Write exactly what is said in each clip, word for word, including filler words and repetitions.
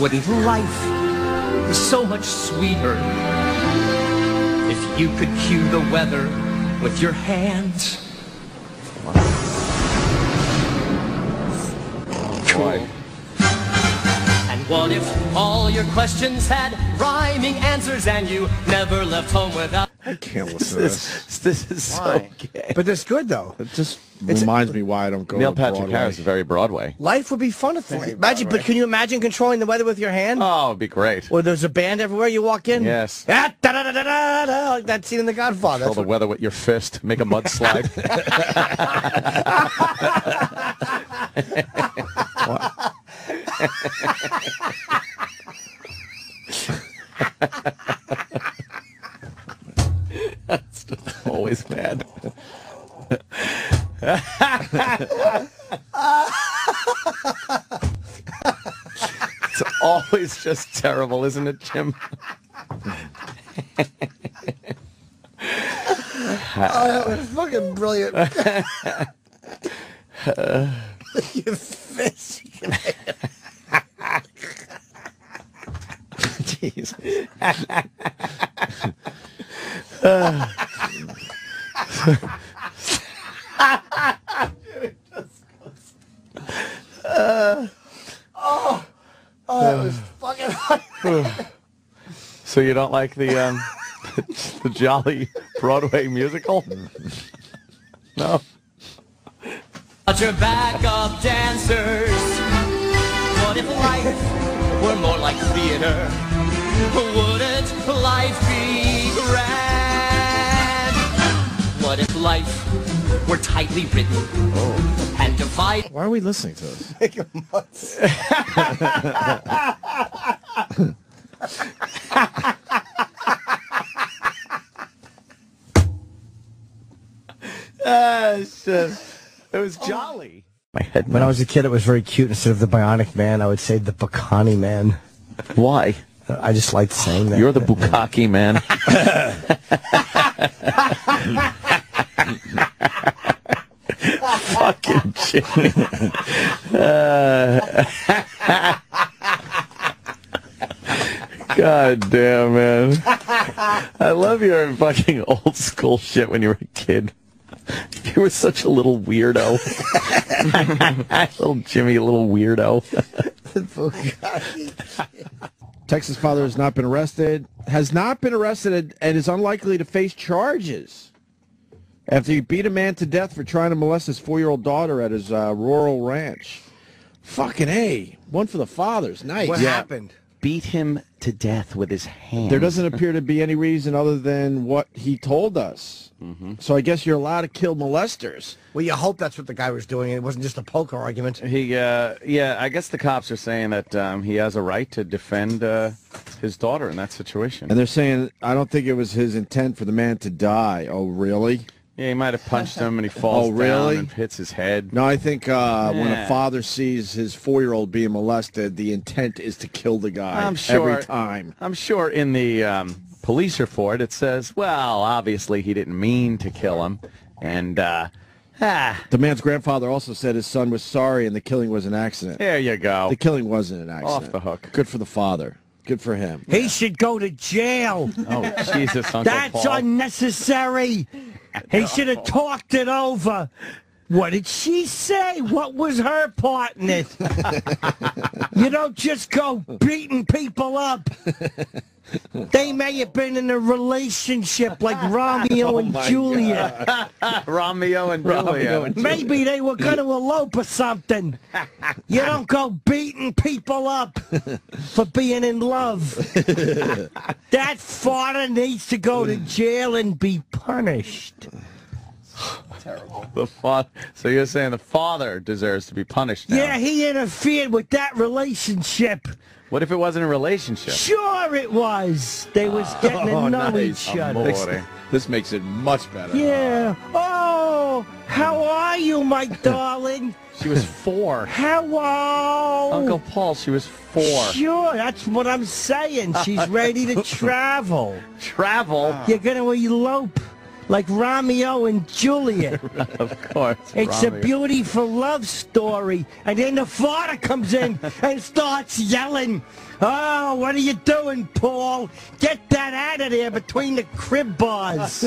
wouldn't life be so much sweeter if you could cue the weather with your hands? Cool. And what if all your questions had rhyming answers and you never left home without... I can't listen to this. This, this is why? So gay. But it's good, though. It just it's, reminds me why I don't go Neil Patrick Broadway. Harris is very Broadway. Life would be fun if they... Imagine, but can you imagine controlling the weather with your hand? Oh, it'd be great. Well, there's a band everywhere you walk in. Yes. Ah, da, da, da, da, da, da, like that scene in The Godfather. Control the what... weather with your fist. Make a mudslide. That's always bad. It's always just terrible, isn't it, Jim? Oh, that was fucking brilliant. You fish. Jesus. Uh. uh. Oh, oh, that was fucking funny. So you don't like the um, the jolly Broadway musical? No. Watch your backup dancers. What if life were more like theater? Wouldn't life be grand? What if life were tightly written oh. and divided? Why are we listening to this? Make a mudslide. uh, it's just... It was jolly. My head when I was a kid, it was very cute. Instead of the Bionic Man, I would say the Bukkake Man. Why? I just liked saying that. You're the Bukkake Man. Fucking Jimmy. Uh, God damn, man. I love your fucking old school shit when you were a kid. You were such a little weirdo. Little Jimmy, little weirdo. Texas father has not been arrested, has not been arrested and is unlikely to face charges after he beat a man to death for trying to molest his four-year-old daughter at his uh, rural ranch. Fucking A. One for the fathers. Nice. What yeah. happened? Beat him to death with his hand. There doesn't appear to be any reason other than what he told us. Mm-hmm. So I guess you're allowed to kill molesters. Well, you hope that's what the guy was doing. It wasn't just a poker argument. He, uh, yeah, I guess the cops are saying that um, he has a right to defend uh, his daughter in that situation. And they're saying, I don't think it was his intent for the man to die. Oh, really? Yeah, he might have punched him and he falls oh, really? down and hits his head. No, I think uh, yeah. when a father sees his four-year-old being molested, the intent is to kill the guy I'm sure, every time. I'm sure in the um, police report it says, well, obviously he didn't mean to kill him. And uh, ah. the man's grandfather also said his son was sorry and the killing was an accident. There you go. The killing wasn't an accident. Off the hook. Good for the father. Good for him. He yeah. should go to jail. Oh, Jesus, Uncle That's Paul. unnecessary. He should have talked it over. What did she say? What was her part in it? You don't just go beating people up. They may have been in a relationship like Romeo oh and Juliet. Romeo and Juliet. Maybe they were going to elope or something. You don't go beating people up for being in love. That father needs to go to jail and be punished. Terrible. The father, so you're saying the father deserves to be punished now? Yeah, he interfered with that relationship. What if it wasn't a relationship? Sure it was. They uh, was getting to oh, know nice. each other. This, this makes it much better. Yeah. Oh, how are you, my darling? She was four. Hello. Uncle Paul, she was four. Sure, that's what I'm saying. She's ready to travel. Travel? You're going to elope. like Romeo and Juliet. Of course. It's Romeo. A beautiful love story. And then the father comes in and starts yelling, "Oh, what are you doing, Paul? Get that out of there between the crib bars."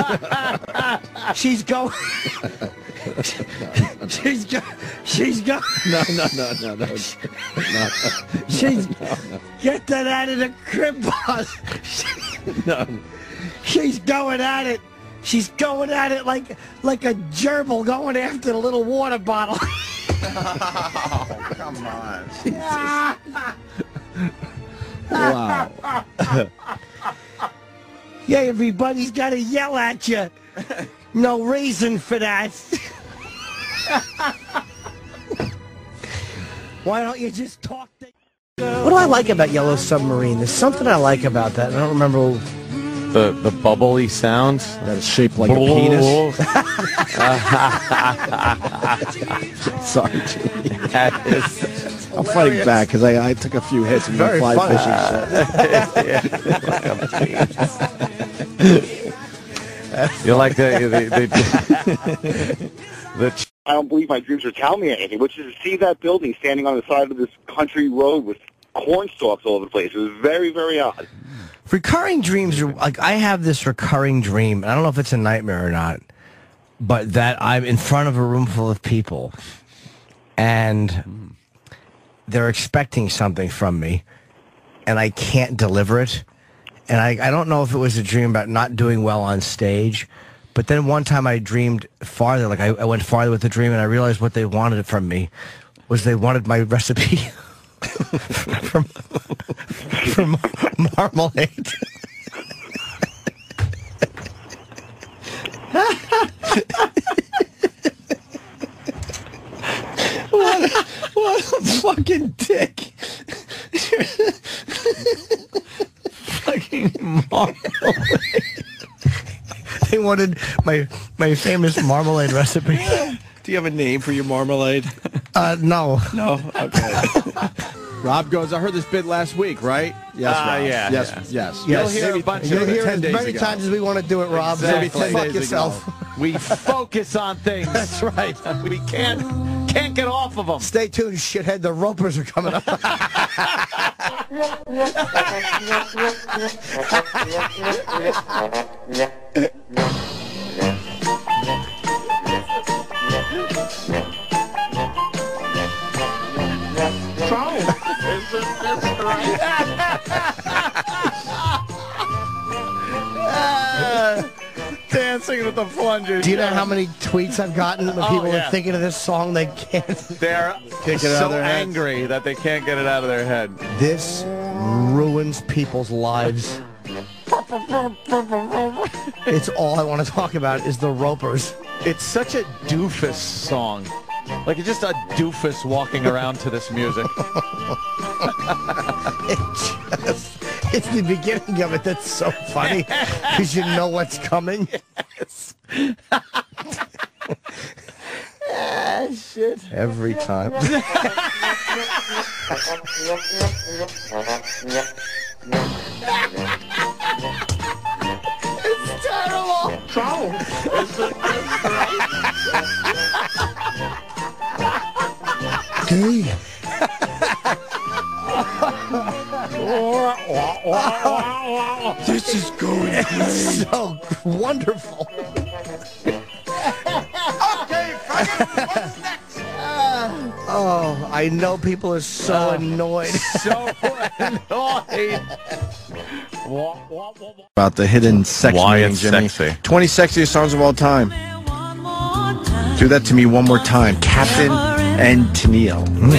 She's going... she's go she's go no no no no no, no. She's no, no. Get that out of the crib, boss. No, she's going at it she's going at it like like a gerbil going after the little water bottle. Oh, come on. Jesus. Wow. Yeah, everybody's got to yell at you. No reason for that. Why don't you just talk to... What do I like about Yellow Submarine? There's something I like about that. I don't remember... The, the bubbly sound? That is shaped like Bull. a penis? Sorry, Jimmy. That is I'll hilarious. fight back, because I, I took a few hits from my fly fishing shit. You like the the, the, the I don't believe my dreams are telling me anything, which is to see that building standing on the side of this country road with corn stalks all over the place. It was very, very odd. Recurring dreams are like, I have this recurring dream. I don't know if it's a nightmare or not, but that I'm in front of a room full of people, and they're expecting something from me, and I can't deliver it. And I, I don't know if it was a dream about not doing well on stage, but then one time I dreamed farther, like I, I went farther with the dream, and I realized what they wanted from me was they wanted my recipe for, for marmalade. What a, what a fucking dick. Fucking marmalade. They wanted my my famous marmalade recipe. Do you have a name for your marmalade? Uh, no. No? Okay. Rob goes, I heard this bit last week, right? Yes, uh, Rob. Yeah, yes, yeah. yes, yes. You'll yes. hear maybe a bunch of it ten days as many ago. times as we want to do it, Rob. Exactly. Exactly. Fuck days yourself. Ago. We focus on things. That's right. We can't, can't get off of them. Stay tuned, shithead. The Ropers are coming up. uh, dancing with the plungers. Do you know how many tweets I've gotten when people oh, yeah. are thinking of this song? They can't. They're can't get it so out of their angry heads. that they can't get it out of their head. This ruins people's lives. It's all I want to talk about is the Ropers. It's such a doofus song. Like, it's just a doofus walking around to this music. It just, it's the beginning of it that's so funny, because you know what's coming. Yes. Ah, shit. Every time. It's terrible. Trouble. Is it right? This is going it's so wonderful. Okay, what's next? Uh, oh, I know people are so uh, annoyed. So annoyed. About the hidden sex. Why it's sexy. twenty sexiest songs of all time. Do that to me one more time, Captain. And Tennille. Mm. With a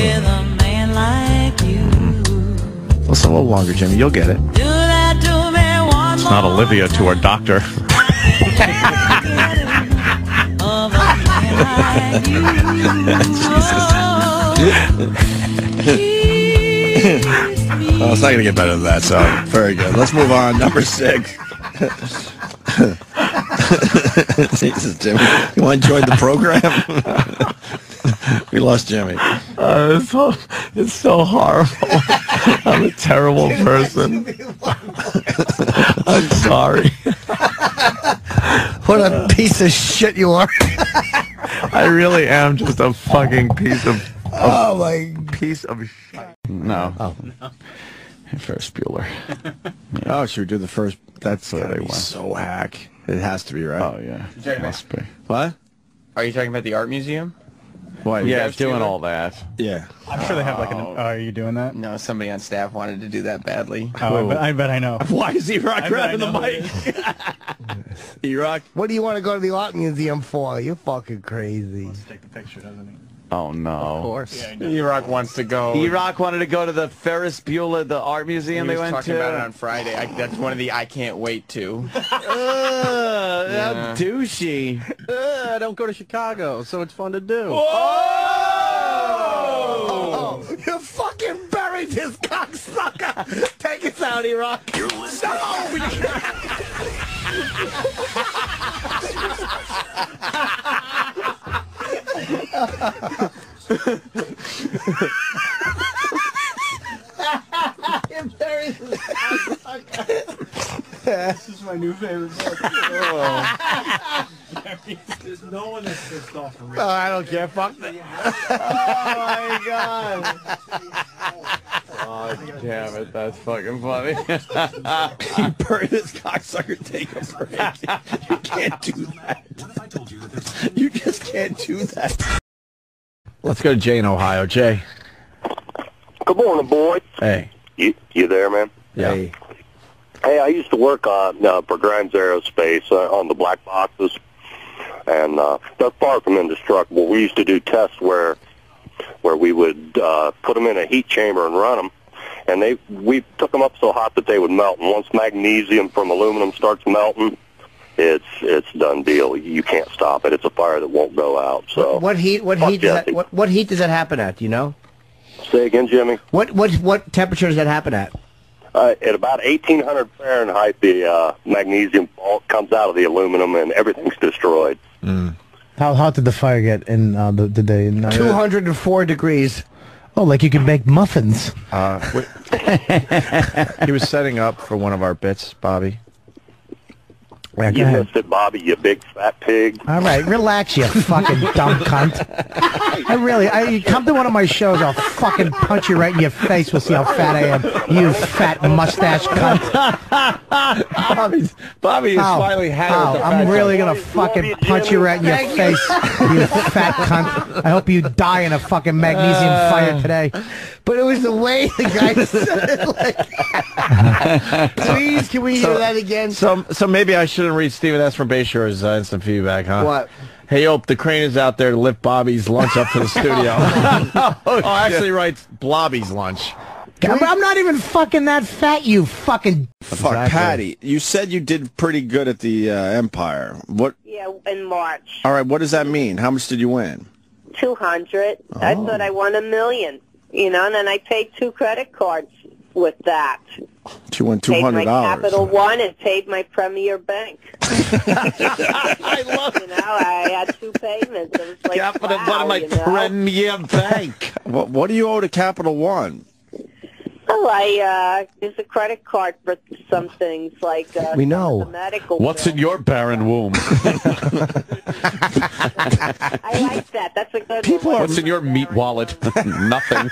man like you. Mm. Listen a little longer, Jimmy. You'll get it. It's not Olivia to her doctor. Jesus. Oh, it's not going to get better than that, so very good. Let's move on. Number six. Jesus, Jimmy. You want to join the program? We lost Jimmy. Uh, it's, so, it's so horrible. I'm a terrible person. I'm sorry. What a piece of shit you are. I really am just a fucking piece of... Oh, my... Piece of shit. No. Oh, no. Ferris Bueller. Yeah. Oh, should we do the first? That's what they want. So hack. It has to be, right? Oh, yeah. It must be. What? Are you talking about the art museum? What? Yeah, doing all that. Yeah. I'm sure they have like an... Oh, are you doing that? No, somebody on staff wanted to do that badly. Oh, I bet, I bet I know. Why is E-Rock grabbing the mic? E-Rock? What do you want to go to the art museum for? You're fucking crazy. He wants to take the picture, doesn't he? Oh, no. Of course. Yeah, E-Rock wants to go. E-Rock wanted to go to the Ferris Bueller, the art museum they went to. He was talking about it on Friday. I, that's one of the I can't wait to. Ugh, yeah. How douchey. Ugh, I don't go to Chicago, so it's fun to do. Whoa! Oh! Oh, you fucking buried this cocksucker! Take us out, E-Rock. You're listening. No! This is my new favorite book. Oh. There's no one that's pissed off for real. Oh, I don't care. Fuck that. Oh, my God. Oh, damn it. That's fucking funny. You bury this cocksucker. Take a break. You can't do that. What if I told you that you just can't do that. Let's go to Jay in Ohio. Jay. Good morning, boy. Hey. You, you there, man? Yeah. Hey. Hey, I used to work on uh, for Grimes Aerospace uh, on the black boxes, and uh, they're far from indestructible. We used to do tests where where we would uh, put them in a heat chamber and run them, and they we took them up so hot that they would melt. And once magnesium from aluminum starts melting, it's it's done deal. You can't stop it. It's a fire that won't go out. So what heat? What heat? Does that, what, what heat does that happen at? Do you know? Say again, Jimmy. What what what temperature does that happen at? Uh, at about eighteen hundred Fahrenheit, the uh, magnesium comes out of the aluminum, and everything's destroyed. Mm. How hot did the fire get in uh, the, the day? In, uh, two hundred four degrees. Oh, like you could make muffins. Uh, he was setting up for one of our bits, Bobby. Yeah, you missed it, Bobby, you big fat pig. All right, relax, you fucking dumb cunt. I really, I, you come to one of my shows, I'll fucking punch you right in your face. We'll see how fat I am, you fat mustache cunt. Bobby's, Bobby is oh, finally had oh, with the I'm really going to fucking you punch you right in your face, you fat cunt. I hope you die in a fucking magnesium uh, fire today. But it was the way the guy said it. Like, please, can we so, hear that again? So, so maybe I should read Stephen S. from Bayshore's uh, instant feedback, huh? What? Hey, Ope, the crane is out there to lift Bobby's lunch up to the studio. oh, oh, actually writes Blobby's lunch. I'm, I'm not even fucking that fat, you fucking... Fuck, exactly. Patty, you said you did pretty good at the uh, Empire. What? Yeah, in March. All right, what does that mean? How much did you win? two hundred. Oh. I thought I won a million, you know, and then I paid two credit cards with that. She won two hundred dollars. Paid my Capital One and paid my Premiere bank. I love it. You know, I had two payments. It was like, Capital wow, One and my you know? Premiere bank. What, what do you owe to Capital One? Well, I uh, use a credit card for some things like uh, we know. The medical What's bill. In your barren womb? I like that. That's a good. People one. Are What's in your meat wallet? Nothing.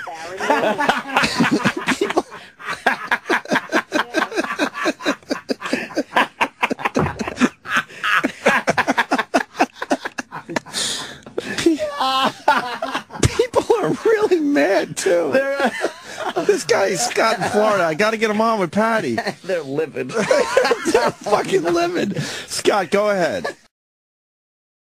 People are really mad too. Uh, this guy's Scott in Florida. I got to get him on with Patty. They're livid. They're fucking livid. Scott, go ahead.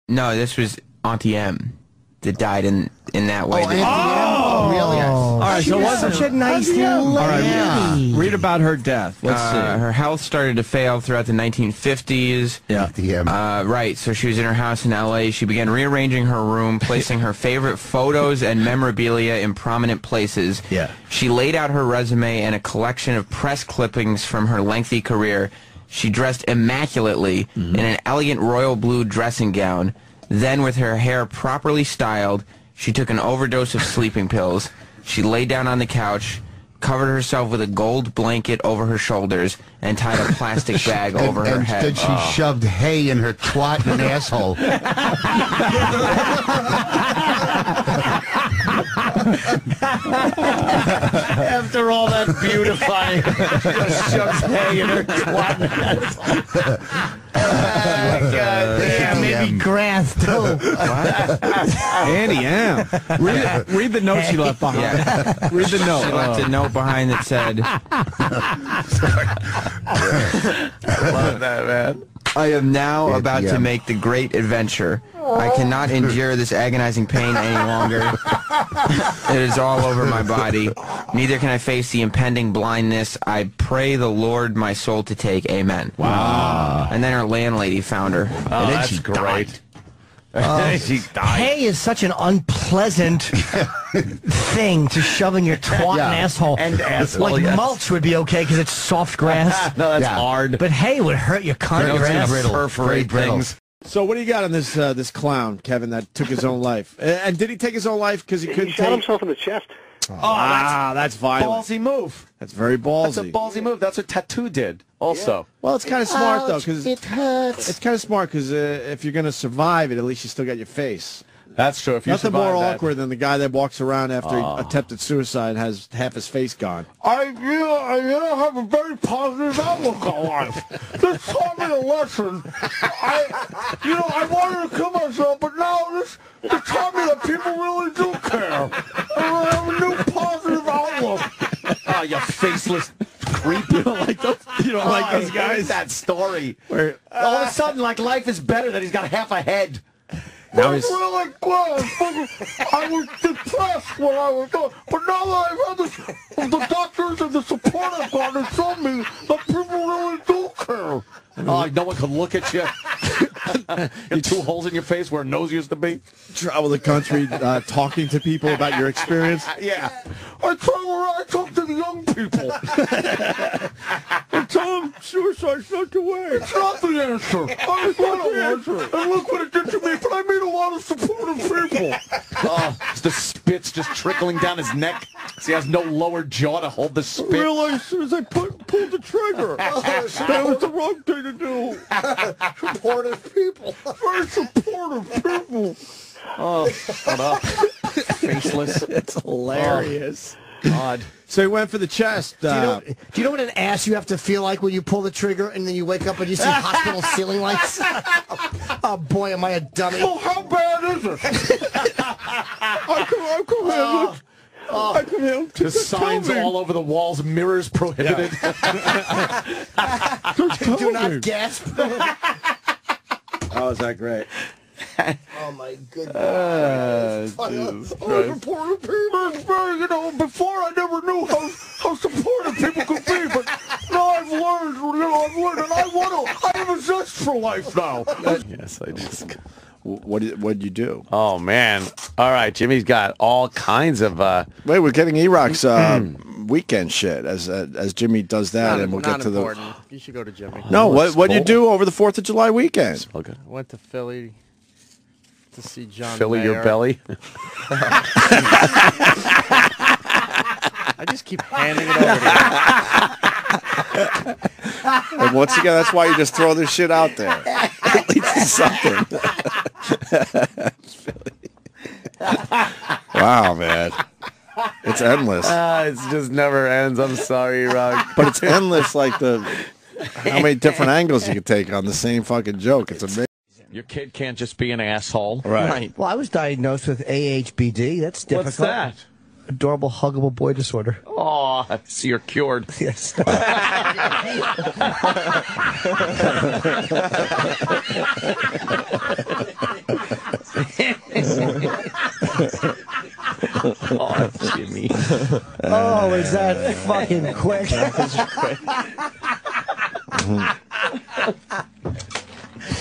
No, this was Auntie Em that died in in that way. Oh, Auntie oh! Em? Oh, really? All right, she so was such a nice little lady. All right, yeah. Read about her death. Let's uh, see. Her health started to fail throughout the nineteen fifties. Yeah. Uh, right, so she was in her house in L A She began rearranging her room, placing her favorite photos and memorabilia in prominent places. Yeah. She laid out her resume and a collection of press clippings from her lengthy career. She dressed immaculately mm-hmm. in an elegant royal blue dressing gown. Then, with her hair properly styled, she took an overdose of sleeping pills. She lay down on the couch, covered herself with a gold blanket over her shoulders, and tied a plastic bag and, over and her head. Then she oh. shoved hay in her twat and asshole. After all that beautifying, just shoves hay in her twat and asshole. Uh, God damn, maybe grass too. Auntie Em. Read, read the note she left behind. Yeah. Read the note. She oh. left a note behind that said. I love that, man. I am now it, about yeah. to make the great adventure. Oh. I cannot endure this agonizing pain any longer. It is all over my body. Neither can I face the impending blindness. I pray the Lord my soul to take. Amen. Wow. And then her landlady found her. Oh, and then that's she great. Died. Um, she died. Hay is such an unpleasant thing to shove in your twat yeah. and asshole. And asshole, Like yes. mulch would be okay because it's soft grass. No, that's yeah. hard. But hay would hurt your cunt. Your ass. Perforate things. So what do you got on this uh, this clown, Kevin, that took his own life? And did he take his own life because he couldn't? He shot take... himself in the chest. Oh, wow, that's, that's violent. Ballsy move. That's very ballsy. That's a ballsy move. That's what Tattoo did also. Yeah. Well, it's kind of smart, ouch, though. Cause it hurts. It's kind of smart because uh, if you're going to survive it, at least you still got your face. That's true. If you Nothing more that. awkward than the guy that walks around after oh. attempted suicide has half his face gone. I, you know, I you know, have a very positive outlook on life. This taught me a lesson. I, you know, I wanted to kill myself, but now this, this taught me that people really do care. I have a new positive outlook. Oh, you faceless creep. You don't like those, you don't oh, like those guys? That story. Where, uh, all of a sudden, like, life is better that he's got half a head. Now I was really glad. I was depressed when I was going. But now that I've had this, the doctors and the support I've gotten show me that people really do care. Oh, no one can look at you. You're two holes in your face where a nose used to be. Travel the country uh, talking to people about your experience. Yeah. I travel around, I talk to the young people. I tell them suicide's not the way. It's not the answer. I was not the answer. And look what it did to me, but I made a lot of supportive people. Oh, it's the spit's just trickling down his neck. So he has no lower jaw to hold the spit. I realized as soon as I put, pulled the trigger, that was the wrong thing to do. Supportive people. Very supportive people. Oh, shut up. Faceless. It's hilarious. Oh, God. So he went for the chest. Do you, know, do you know what an ass you have to feel like when you pull the trigger and then you wake up and you see hospital ceiling lights? Oh, boy, am I a dummy. Oh, how bad is it? I come, I come oh. here, Oh, I can just signs all over the walls, mirrors prohibited. Yeah. Do not gasp. Oh, is that great? Oh my goodness! Uh, supportive people. You know, before I never knew how how supportive people could be, but now I've learned. You know, I've learned, and I want to. I have a zest for life now. Yes, I do. What did what did you do? Oh man! All right, Jimmy's got all kinds of. Uh... Wait, we're getting E-Rock's uh, weekend shit as uh, as Jimmy does that, not, and we'll not get to important. the. You should go to Jimmy. Oh, no, what what did you do over the Fourth of July weekend? Okay. I went to Philly to see John. Philly, Mayer. Your belly. I just keep handing it over to you. And once again, that's why you just throw this shit out there. At least it's something. Wow, man. It's endless. Uh, it just never ends. I'm sorry, Rock. But it's endless, like the how many different angles you can take on the same fucking joke. It's amazing. Your kid can't just be an asshole. Right. right. Well, I was diagnosed with A H B D. That's difficult. What's that? Adorable, huggable boy disorder. Oh, I see you're cured. Yes. Oh, Jimmy. Oh, is that fucking quick? That was quick.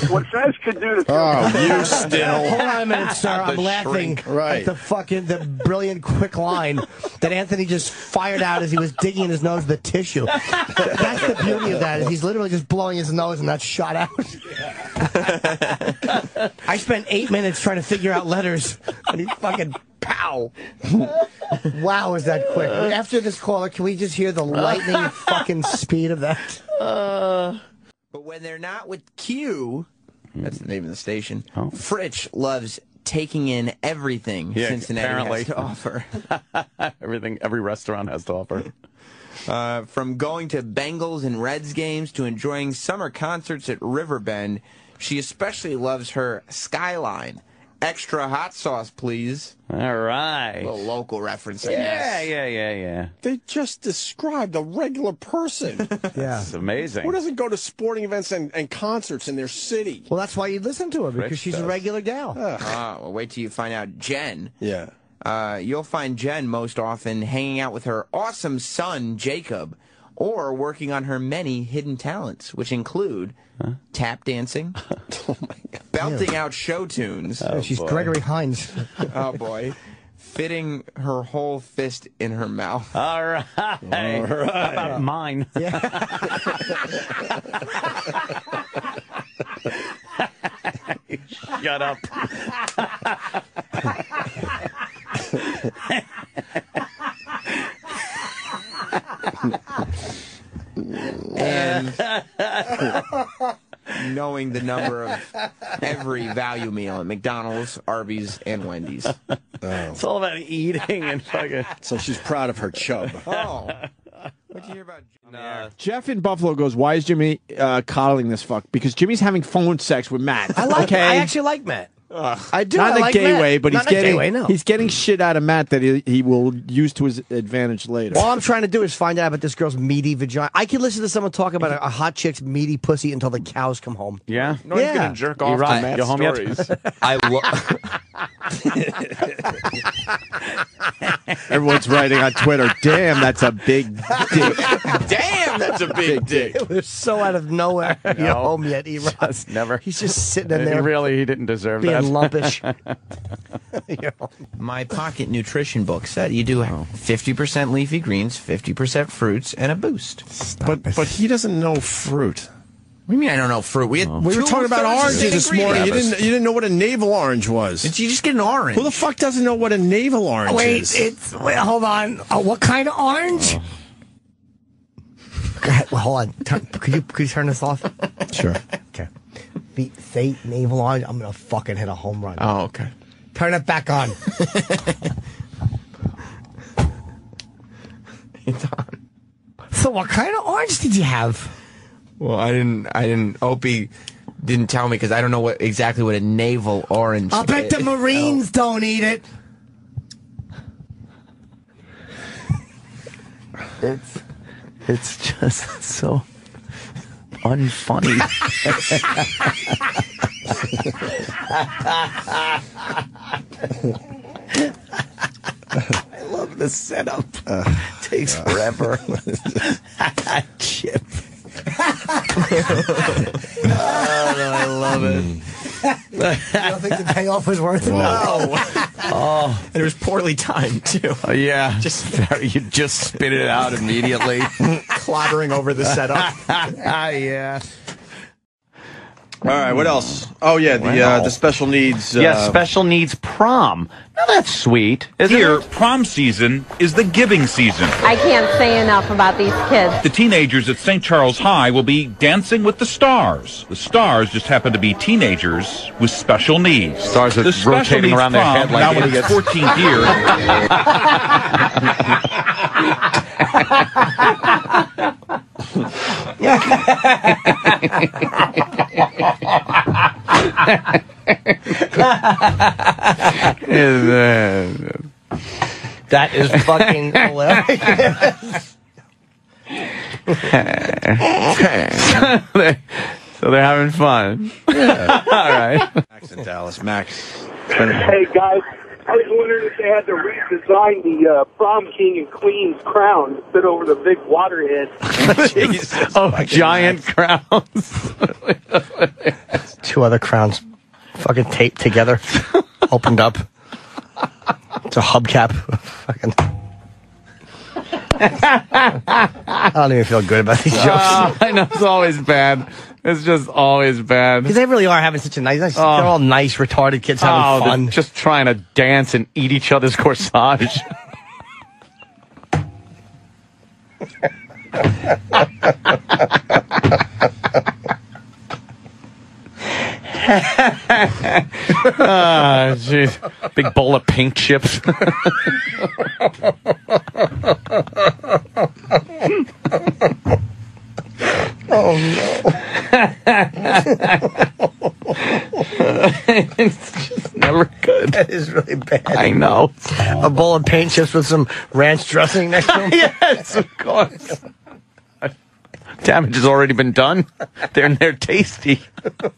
What Fez could do to Oh, you still. Hold on a minute, sir. I'm laughing right. at the fucking, the brilliant quick line that Anthony just fired out as he was digging in his nose the tissue. That's the beauty of that, is he's literally just blowing his nose and that's shot out. I spent eight minutes trying to figure out letters, and he fucking Pow! Wow, is that quick. After this caller, can we just hear the lightning fucking speed of that? Uh, but when they're not with Q, that's the name of the station, oh. Fritsch loves taking in everything yeah, Cincinnati apparently. has to offer. Everything, every restaurant has to offer. Uh, from going to Bengals and Reds games to enjoying summer concerts at Riverbend, she especially loves her Skyline. Extra hot sauce, please. All right. A little local reference, I yeah, guess. Yeah, yeah, yeah. They just described a regular person. Yeah. It's amazing. Who doesn't go to sporting events and, and concerts in their city? Well, that's why you listen to her, because Rich she's does. a regular gal. Oh, uh, well, wait till you find out Jen. Yeah. Uh, you'll find Jen most often hanging out with her awesome son, Jacob, or working on her many hidden talents, which include huh? tap dancing, oh my God. belting Ew. out show tunes. Oh, she's boy. Gregory Hines. Oh, boy. Fitting her whole fist in her mouth. All right. All right. How about mine? Yeah. Shut up. And knowing the number of every value meal at McDonald's, Arby's, and Wendy's. Oh. It's all about eating and fucking. So she's proud of her chub. Oh. What'd you hear about Jimmy? Uh, Jeff in Buffalo goes, why is Jimmy uh, coddling this fuck? Because Jimmy's having phone sex with Matt. I like. Okay? I actually like Matt. Ugh. I do. Not in a like gay Matt. way, but Not he's getting way, no. he's getting shit out of Matt that he, he will use to his advantage later. All I'm trying to do is find out about this girl's meaty vagina. I can listen to someone talk about a, a hot chick's meaty pussy until the cows come home. Yeah, no, yeah. He's gonna jerk off right. to Matt's You're home stories. I lo Everyone's writing on Twitter. Damn, that's a big dick. Damn, that's a big, big dick. They're so out of nowhere. No. You're home yet, Eros? Never. He's just sitting in there. He really, he didn't deserve that. Lumpish. Yeah. My pocket nutrition book said you do fifty percent leafy greens, fifty percent fruits, and a boost. Stop but it. but he doesn't know fruit. What do you mean I don't know fruit? We, had oh. we were talking about oranges this morning. You didn't, you didn't know what a navel orange was. Did you just get an orange? Who the fuck doesn't know what a navel orange oh, wait, is? It's, wait, hold on. Uh, what kind of orange? Oh. God, well, hold on. Turn, could, you, could you turn this off? Sure. Okay. Beat fate, naval orange. I'm gonna fucking hit a home run. Oh, okay. Turn it back on. It's on. So, what kind of orange did you have? Well, I didn't. I didn't. Opie didn't tell me because I don't know what exactly what a naval orange. I bet is. the Marines oh. don't eat it. It's. It's just so. Unfunny. I love this setup. Uh, Takes uh, forever. Chip. Oh, no, I love it. I don't think the payoff was worth it. No. Oh, and it was poorly timed too. Oh, yeah, just very, you just spit it out immediately, clobbering over the setup. Ah, yeah. All right, what else? Oh yeah, the wow. uh, the special needs. Uh, yeah, special needs prom. Now that's sweet. Isn't Here, it? Prom season is the giving season. I can't say enough about these kids. The teenagers at Saint Charles High will be dancing with the stars. The stars just happen to be teenagers with special needs. Stars are the rotating around their head like now in its fourteenth year. That is fucking hilarious. So they're having fun. Yeah. All right. Max in Dallas. Max. Hey, guys. I was wondering if they had to redesign the uh, prom king and queen's crown to fit over the big waterhead. Jesus, oh, giant nice. crowns. Two other crowns fucking taped together, opened up. It's a hubcap. Fucking. I don't even feel good about these jokes. Uh, I know, it's always bad. It's just always bad. Because they really are having such a nice... nice oh. They're all nice, retarded kids having oh, fun. Just trying to dance and eat each other's corsage. Oh, jeez. Big bowl of pink chips. Oh, no. It's just never good. That is really bad. I know. A bowl of paint chips with some ranch dressing next to them? Yes, of course. Damage has already been done. They're they're tasty. Oh,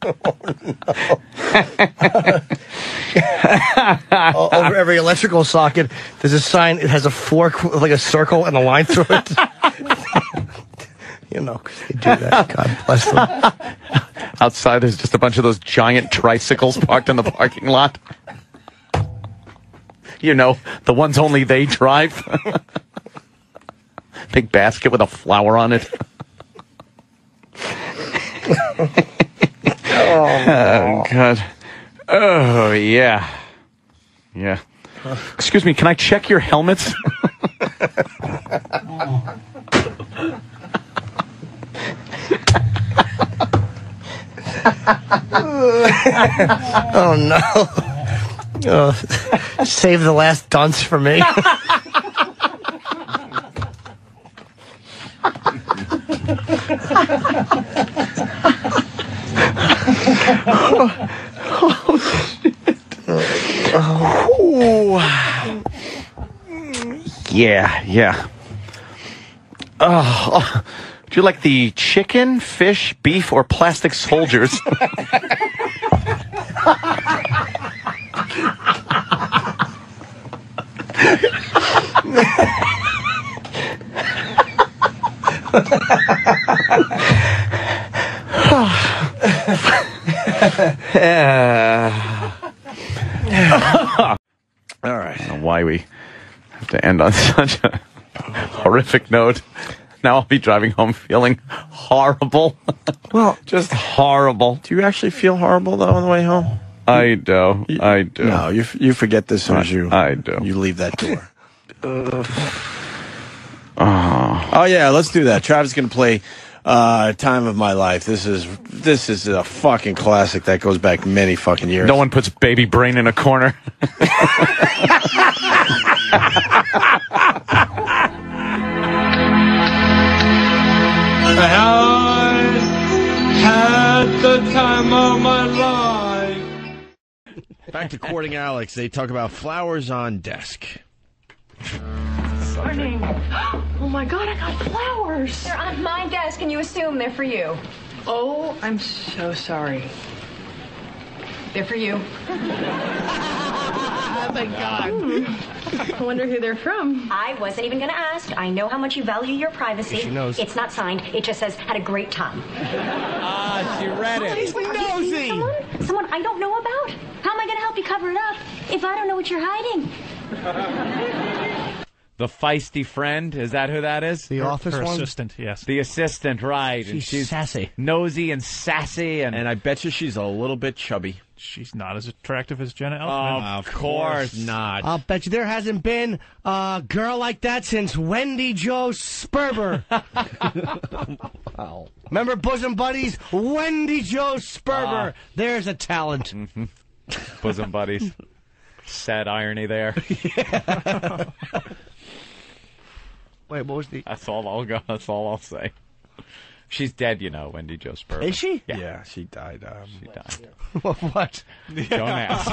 no. Over every electrical socket, there's a sign. It has a fork with like a circle and a line through it. You know, because they do that. God bless them. Outside, there's just a bunch of those giant tricycles parked in the parking lot. You know, the ones only they drive. Big basket with a flower on it. Oh, God. Oh, yeah. Yeah. Excuse me, can I check your helmets? Oh, no. Oh, save the last dunce for me. Oh, oh, shit. Oh. Yeah, yeah. Oh, oh. Do you like the chicken, fish, beef, or plastic soldiers? uh. All right. I don't know why we have to end on such a horrific note. Now I'll be driving home feeling horrible. Well, just horrible. Do you actually feel horrible though on the way home? I do. You, I do. No, you you forget this as you. I do. You leave that door. uh. Oh. Oh yeah, let's do that. Travis is gonna play uh Time of My Life. This is this is a fucking classic that goes back many fucking years. No one puts Baby Brain in a corner. The house had the time of my life. Back to Courting Alex. They talk about flowers on desk. Morning. Oh my God, I got flowers. They're on my desk and you assume they're for you. Oh, I'm so sorry. They're for you. Oh my God. Mm. I wonder who they're from. I wasn't even gonna ask. I know how much you value your privacy. She knows. It's not signed. It just says, had a great time. Ah, uh, she read it. She's nosy. Someone? someone I don't know about? How am I gonna help you cover it up if I don't know what you're hiding? The feisty friend, is that who that is? The her, office her one? assistant, yes. The assistant, right. She's, and she's sassy. Nosy and sassy. And, and I bet you she's a little bit chubby. She's not as attractive as Jenna Elfman. Oh, of, of course, course not. I'll bet you there hasn't been a girl like that since Wendy Jo Sperber. Wow. Remember Bosom Buddies? Wendy Jo Sperber. Uh, There's a talent. Mm-hmm. Bosom Buddies. Sad irony there. Yeah. Wait, what was the... That's all I'll go. That's all I'll say. She's dead, you know, Wendy Jo Sperber. Is she? Yeah, yeah she died. Um, she died. Yeah. What? Don't ask.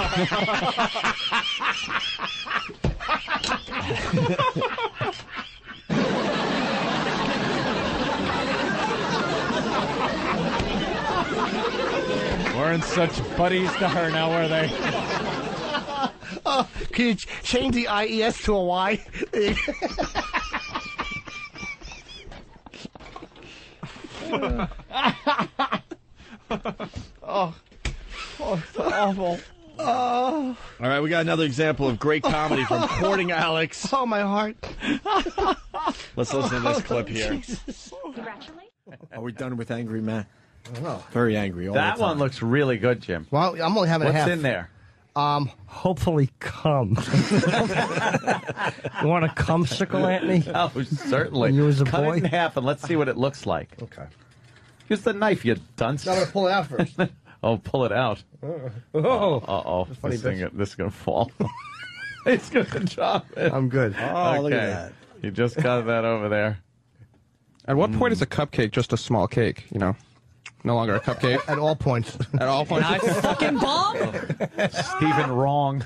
Weren't such buddies to her now, were they? Oh, can you change the I E S to a Y? Uh. Oh, oh, it's awful. Oh. All right, we got another example of great comedy from Courting Alex. Oh, my heart. Let's listen to this clip here. Congratulations. Are we done with Angry Man? I don't know. Very angry. All that the time. One looks really good, Jim. Well, I'm only having What's a half. What's in there? Um, hopefully cum. You want a cumsicle, Anthony? Oh, certainly. When you was a Cut boy? It in half and let's see what it looks like. Okay. Use the knife, you dunce. I'm going to pull it out first. Oh, pull it out. Uh-oh. Uh-oh. Uh this, this is going to fall. It's going to drop it. I'm good. Oh, okay. Look at that. You just got that over there. At what mm. point is a cupcake just a small cake, you know? No longer a cupcake. At all points. At all points. Not a fucking bomb. Stephen wrong.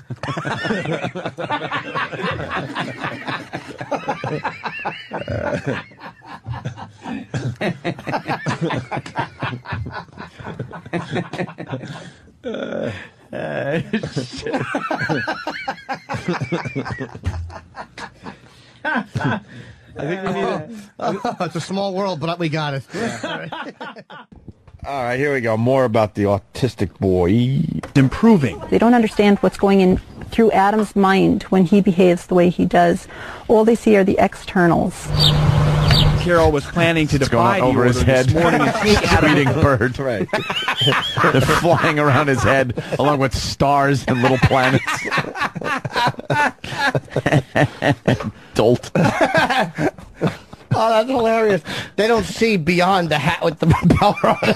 uh, uh, shit. I think we need it. Oh, it's a small world, but we got it. Yeah. All right. All right, here we go. More about the autistic boy. Improving. They don't understand what's going in through Adam's mind when he behaves the way he does. All they see are the externals. Carol was planning to divide over his head. Eating birds, right? They're flying around his head, along with stars and little planets. Dolt. Oh, that's hilarious. They don't see beyond the hat with the propeller on it.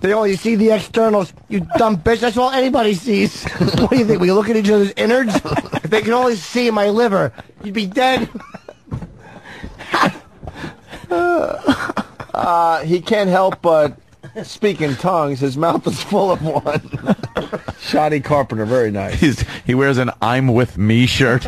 They only see the externals, you dumb bitch. That's all anybody sees. What do you think? We look at each other's innards? If they could only see my liver, you'd be dead. Uh, he can't help but speak in tongues. His mouth is full of one. Shoddy Carpenter, very nice. He's, he wears an I'm with me shirt.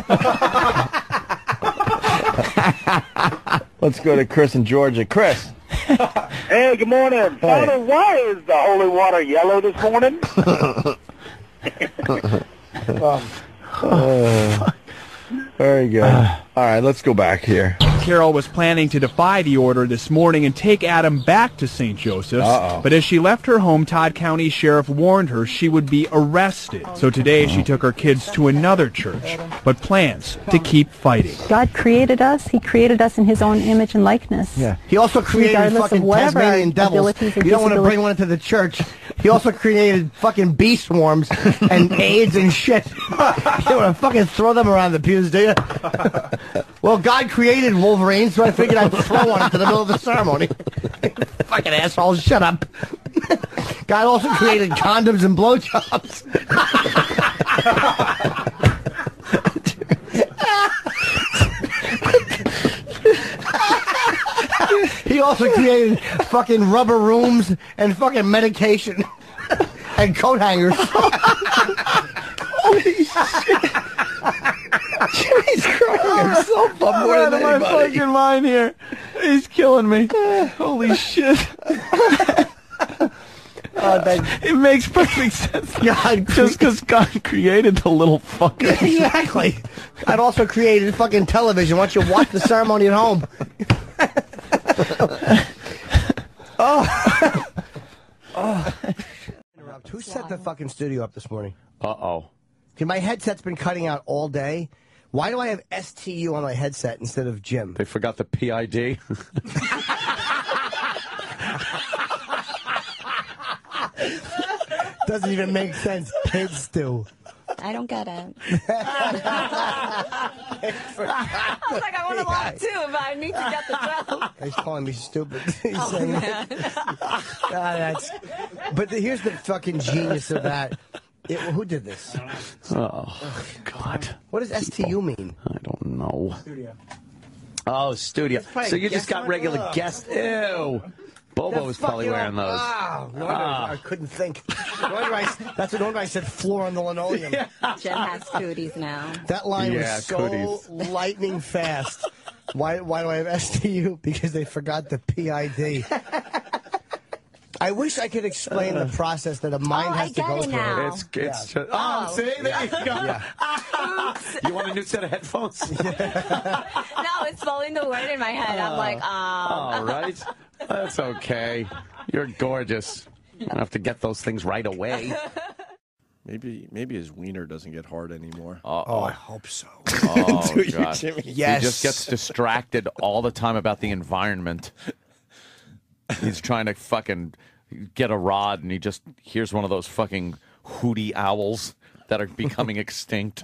Let's go to Chris in Georgia. Chris. Hey, good morning. Hey. Father, why is the holy water yellow this morning? um, uh. Very good. Uh, All right, let's go back here. Carol was planning to defy the order this morning and take Adam back to Saint Joseph's, uh-oh. But as she left her home, Todd County Sheriff warned her she would be arrested. So today she took her kids to another church, but plans to keep fighting. God created us. He created us in his own image and likeness. Yeah. He also created Regardless fucking Tasmanian devils. You don't want to bring one into the church. He also created fucking bee swarms and AIDS and shit. You want to fucking throw them around the pews, do you? Well, God created Wolverine, so I figured I'd throw one into the middle of the ceremony. Fucking assholes, shut up. God also created condoms and blowjobs. He also created fucking rubber rooms and fucking medication and coat hangers. Holy shit. Jimmy's crying himself up I'm more out than of anybody. My fucking mind here. He's killing me. Holy shit. Oh, that, it makes perfect sense. God, just because God created the little fucker. Exactly. I'd also created fucking television. Why don't you watch the ceremony at home? Oh. Oh. Interrupt. Who set the fucking studio up this morning? Uh-oh. Okay, my headset's been cutting out all day. Why do I have S T U on my headset instead of Jim? They forgot the P I D. Doesn't even make sense. Kids do. I don't get it. I was like, I want to lie too, but I need to get the job. He's calling me stupid. He's oh, saying, man. ah, that's, but the, here's the fucking genius of that. It, well, who did this? Oh, oh, God. What does People. S T U mean? I don't know. Studio. Oh, studio. So you just got regular up. Guests. Ew. Bobo was probably wearing those. Oh, no wonder, oh. I couldn't think. No wonder I, that's what no wonder I said floor on the linoleum. Yeah. Jim has cooties now. That line yeah, was so cooties. Lightning fast. Why, why do I have S T U? Because they forgot the P I D. I wish I could explain uh, the process that a mind oh, has I to go it through. It's, it's yeah. just, oh, oh, see? There yeah. you go. Yeah. You want a new set of headphones? Yeah. No, it's following the word in my head. Uh, I'm like, oh. All right. That's okay. You're gorgeous. I don't have to get those things right away. Maybe maybe his wiener doesn't get hard anymore. Uh-oh. Oh, I hope so. Oh, do God. You, Jimmy? Yes. He just gets distracted all the time about the environment. He's trying to fucking get a rod, and he just hears one of those fucking hooty owls that are becoming extinct.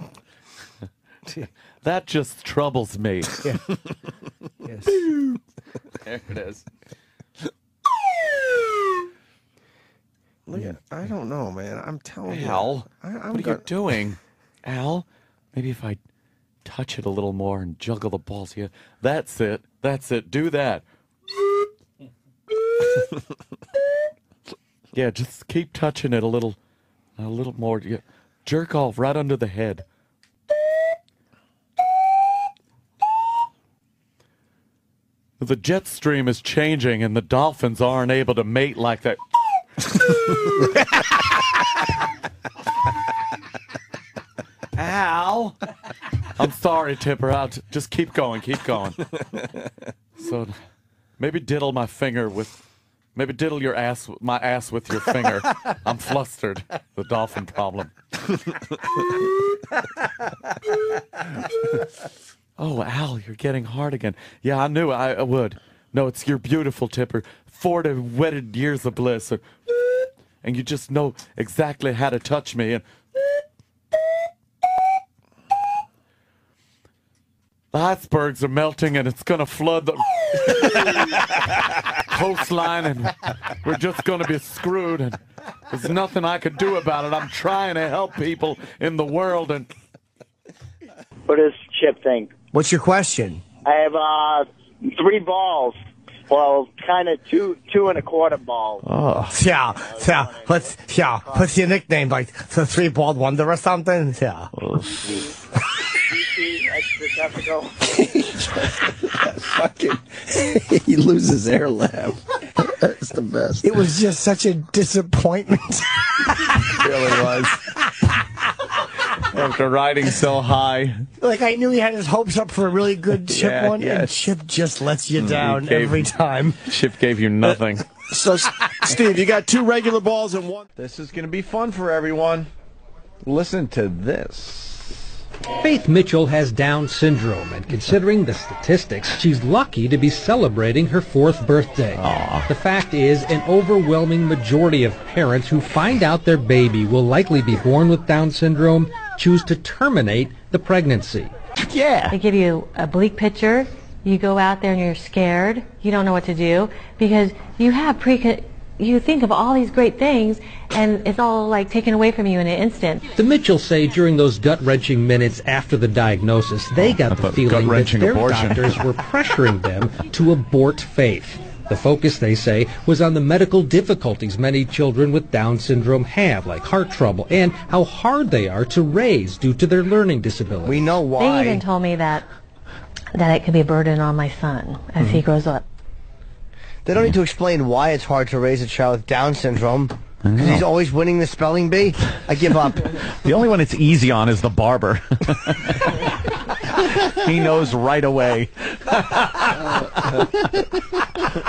That just troubles me. Yeah. Yes. There it is. Look at, I don't know, man. I'm telling Al, you. Al, what are you doing? Al, maybe if I touch it a little more and juggle the balls here. That's it. That's it. Do that. Yeah, just keep touching it a little, a little more. Yeah. Jerk off right under the head. The jet stream is changing, and the dolphins aren't able to mate like that. Ow! I'm sorry, Tipper. I'll just keep going, keep going. So, maybe diddle my finger with, maybe diddle your ass, my ass with your finger. I'm flustered. The dolphin problem. Oh, Al, you're getting hard again. Yeah, I knew I, I would. No, it's your beautiful, Tipper. Forty wedded years of bliss. Or, and you just know exactly how to touch me. And the icebergs are melting, and it's going to flood the coastline, and we're just going to be screwed. And there's nothing I could do about it. I'm trying to help people in the world. And what does Chip think? What's your question? I have uh, three balls. Well, kind of two, two and a quarter balls. Oh, yeah, yeah. What's yeah? What's your nickname? Like the three bald wonder or something? Yeah. Fucking, he loses air laugh. That's the best. It was just such a disappointment. It really was. After riding so high. Like, I knew he had his hopes up for a really good Chip yeah, one, yes. and Chip just lets you down gave, every time. Chip gave you nothing. Uh, so, Steve, you got two regular balls and one... This is going to be fun for everyone. Listen to this. Faith Mitchell has Down syndrome, and considering the statistics, she's lucky to be celebrating her fourth birthday. Aww. The fact is, an overwhelming majority of parents who find out their baby will likely be born with Down syndrome choose to terminate the pregnancy. Yeah. They give you a bleak picture. You go out there and you're scared. You don't know what to do because you have pre. You think of all these great things, and it's all, like, taken away from you in an instant. The Mitchells say during those gut-wrenching minutes after the diagnosis, they got the feeling that their doctors were pressuring them to abort Faith. The focus, they say, was on the medical difficulties many children with Down syndrome have, like heart trouble, and how hard they are to raise due to their learning disability. We know why. They even told me that, that it could be a burden on my son as mm-hmm. he grows up. They don't need to explain why it's hard to raise a child with Down syndrome. Because he's always winning the spelling bee. I give up. The only one it's easy on is the barber. He knows right away.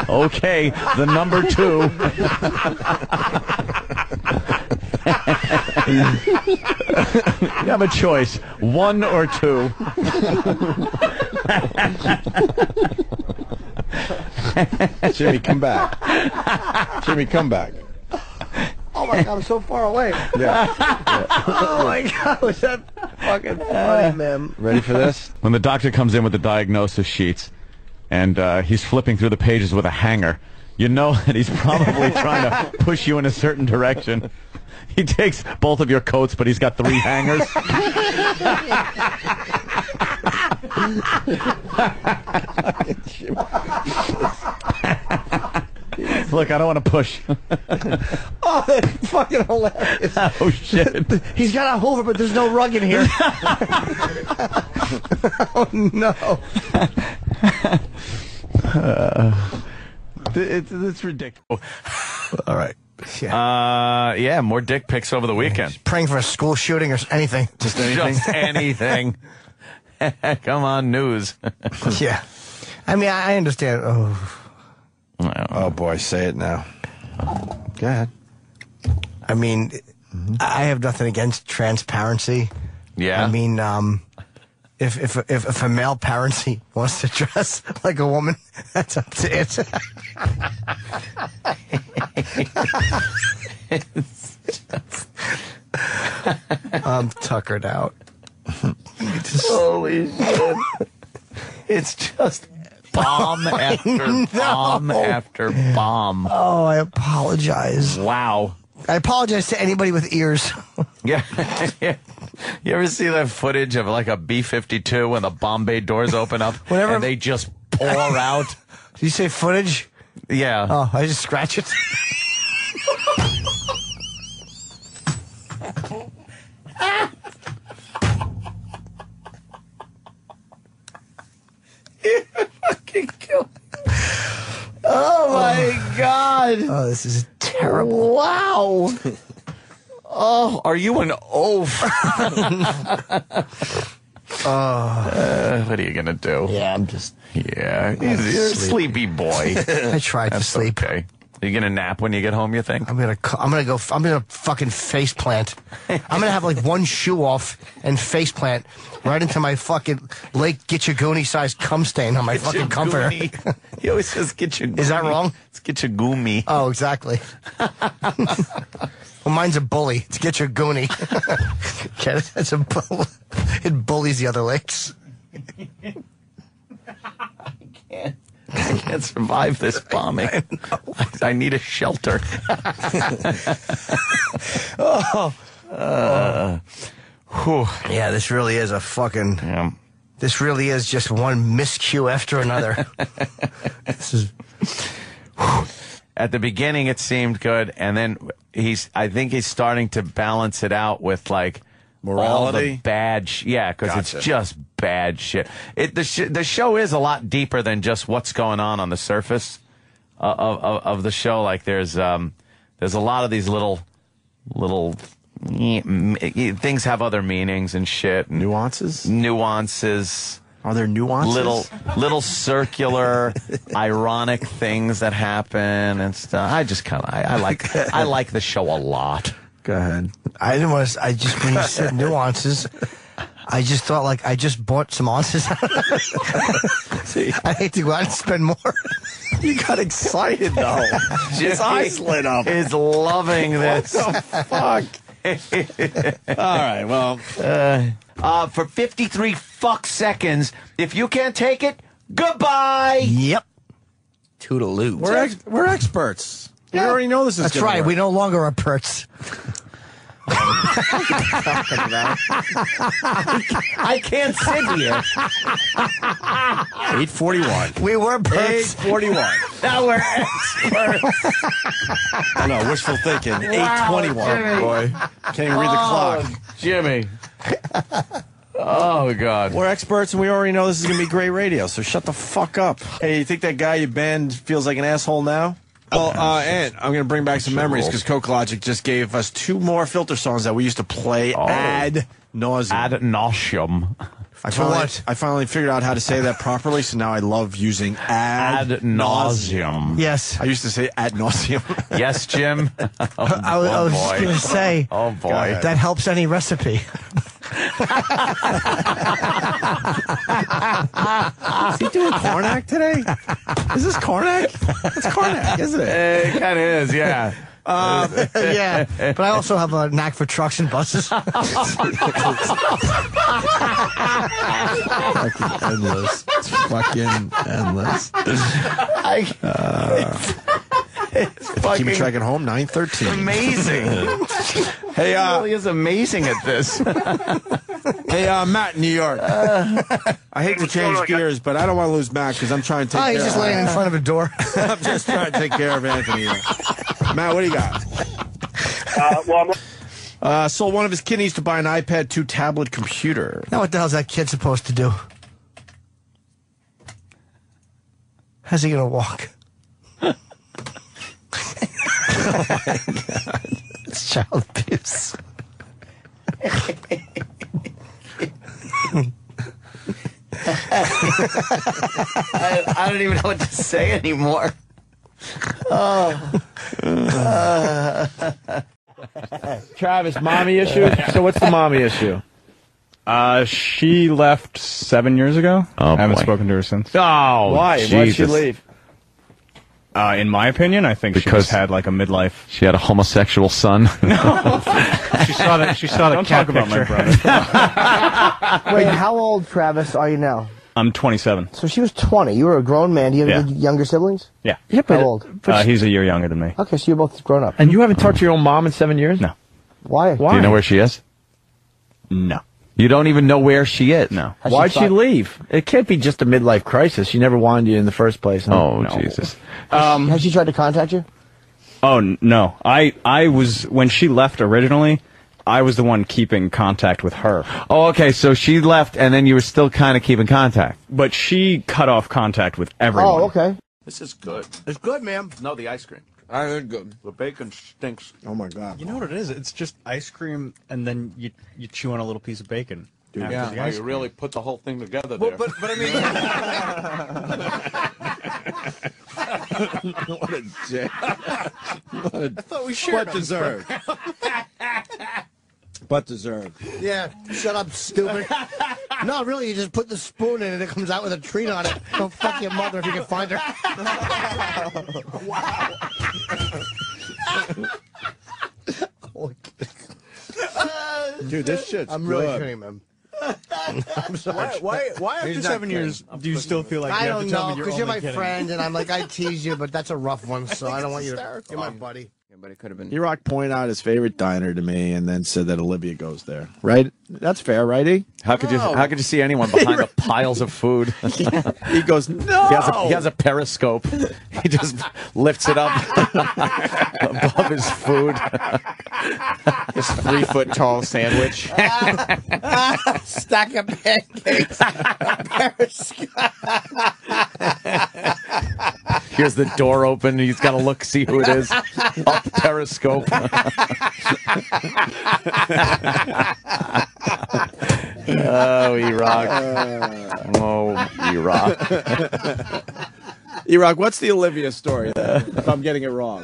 Okay, the number two. You have a choice. One or two. Jimmy, come back. Jimmy, come back. Oh, my God, I'm so far away. Yeah. yeah. Oh, my God, was that fucking funny, man. Ready for this? When the doctor comes in with the diagnosis sheets, and uh, he's flipping through the pages with a hanger, you know that he's probably trying to push you in a certain direction. He takes both of your coats, but he's got three hangers. Look, I don't want to push. Oh, that's fucking hilarious. Oh, shit. He's got a Hoover, but there's no rug in here. Oh, no. Uh, it's, it's ridiculous. All right. Yeah. Uh, yeah, more dick pics over the weekend. Just praying for a school shooting or anything. Just anything. Just anything. Come on, news. Yeah. I mean, I understand. Oh. Oh, boy, say it now. Go ahead. I mean, Mm-hmm. I have nothing against transparency. Yeah. I mean, um, if, if, if, if a male parency wants to dress like a woman, that's up to it. It's just... I'm tuckered out. Just... Holy shit. It's just bomb after no. bomb after bomb. Oh, I apologize. Wow. I apologize to anybody with ears. Yeah. You ever see that footage of like a B fifty-two when the Bombay doors open up Whenever and they just pour out? Did you say footage? Yeah. Oh, I just scratch it. You fucking killed me. Oh my oh. God. Oh, this is terrible. Wow. Oh, are you an oaf? Oh. Uh, what are you going to do? Yeah, I'm just... Yeah, I'm you're sleepy. a sleepy boy. I tried to That's sleep. Okay. Are you going to nap when you get home, you think? I'm going to I'm gonna go... I'm going to fucking face plant. I'm going to have like one shoe off and face plant right into my fucking Lake Gitche Gumee sized cum stain on my Gitche fucking comforter. You always says Gitche Gumee. Is that wrong? It's Gitche Gumee. Oh, exactly. Well, mine's a bully. It's Gitche Gumee. Get it? It's a bull. It bullies the other lakes. I can't. I can't survive this bombing. I, I, I need a shelter. Oh. Uh, whew. Yeah, this really is a fucking... Yeah. This really is just one miscue after another. This is... Whew. At the beginning, it seemed good, and then he's. I think he's starting to balance it out with like morality, all the bad. Sh yeah, because gotcha. It's just bad shit. It the sh the show is a lot deeper than just what's going on on the surface uh, of, of of the show. Like there's um there's a lot of these little little things have other meanings and shit. And nuances. Nuances. Are there nuances? Little, little circular, ironic things that happen and stuff. I just kind of, I, I like, I like the show a lot. Go ahead. I didn't want to. I just when you said nuances, I just thought like I just bought some ounces. See, I hate to go out and spend more. You got excited though. His eyes lit up. He's loving this. What the fuck? All right, well, uh, uh, for fifty-three fuck seconds, if you can't take it, goodbye. Yep. Toodaloo. We're ex we're experts. Yeah. We already know this is. That's right. Work. We no longer are perts. I can't sit here. eight forty-one. We were perts. eight forty-one. Now we're experts. Oh, no, wishful thinking. Wow, eight twenty-one. Jimmy. Boy, can't even read the oh, clock. Jimmy. Oh, God. We're experts, and we already know this is going to be great radio, so shut the fuck up. Hey, you think that guy you banned feels like an asshole now? Well, uh, and I'm going to bring back some memories because CokeLogic just gave us two more filter songs that we used to play oh. ad nauseum. Ad nauseum. I finally, what? I finally figured out how to say that properly, so now I love using ad, ad nauseum. Yes. I used to say ad nauseum. Yes, Jim. Oh, I, I was just going to say, oh boy, that helps any recipe. Is he doing Karnak today? Is this Karnak? It's Karnak, isn't it? It kind of is, yeah. Um, yeah, but I also have a knack for trucks and buses. It's fucking endless. It's fucking endless. I, uh, it's fucking keep track at home. Nine thirteen. Amazing. Hey, uh, he really is amazing at this. Hey, uh, Matt in New York. Uh, I hate to change gears, but I don't want to lose Matt because I'm trying to take. Oh, care he's just of laying in front of a door. I'm just trying to take care of Anthony. Matt, what do you got? Uh, well, uh, sold one of his kidneys to buy an iPad two tablet computer. Now, what the hell's that kid supposed to do? How's he gonna walk? Oh my God. It's child abuse. I, I don't even know what to say anymore. Oh. Uh. Travis, mommy issue? So what's the mommy issue? Uh, she left seven years ago. Oh, I haven't boy. spoken to her since. Oh, why? Jesus. Why'd she leave? Uh, in my opinion, I think because she had like a midlife. She had a homosexual son. No, she saw that. She saw the cat picture. Wait, how old, Travis, are you now? I'm twenty-seven. So she was twenty. You were a grown man. Do you have yeah. younger siblings? Yeah. yeah but, how old? But uh, he's a year younger than me. Okay, so you're both grown up. And you haven't talked to your own mom in seven years? No. Why? Why? Do you know where she is? No. You don't even know where she is? No. Why'd she leave? It can't be just a midlife crisis. She never wanted you in the first place. Huh? Oh, no. Jesus. Um, has, she, has she tried to contact you? Oh, no. I, I was, when she left originally, I was the one keeping contact with her. Oh, okay. So she left, and then you were still kind of keeping contact. But she cut off contact with everyone. Oh, okay. This is good. It's good, ma'am. No, the ice cream. I heard good. The bacon stinks. Oh my god! You know what it is? It's just ice cream, and then you you chew on a little piece of bacon. Dude, yeah, wow, you really put the whole thing together there. Well, but but I mean, what a dick! What a, I thought we shared. But deserved. But deserved. Yeah. Shut up, stupid. No, really, you just put the spoon in and it comes out with a treat on it. Go fuck your mother if you can find her. Wow. Dude, this shit's I'm really good. kidding him. I'm sorry. Why, why, why after seven kidding. years I'm do you still feel like I you don't have to know, tell me you're only I don't know, because you're my kidding. friend, and I'm like, I tease you, but that's a rough one, so I, I don't want hysterical. you to... You're my buddy. Yeah, but it could have been... E-Rock pointed out his favorite diner to me and then said that Olivia goes there. Right? That's fair, right, E? How could, no. you, how could you see anyone behind the piles of food? Yeah. He goes, no! He has a, he has a periscope. He just lifts it up above his food. His three-foot-tall sandwich. Uh, uh, stack of pancakes. Periscope. Here's the door open. He's got to look, see who it is. Up periscope. Oh, E-Rock. Oh, E-Rock. E-Rock, what's the Olivia story, then, if I'm getting it wrong?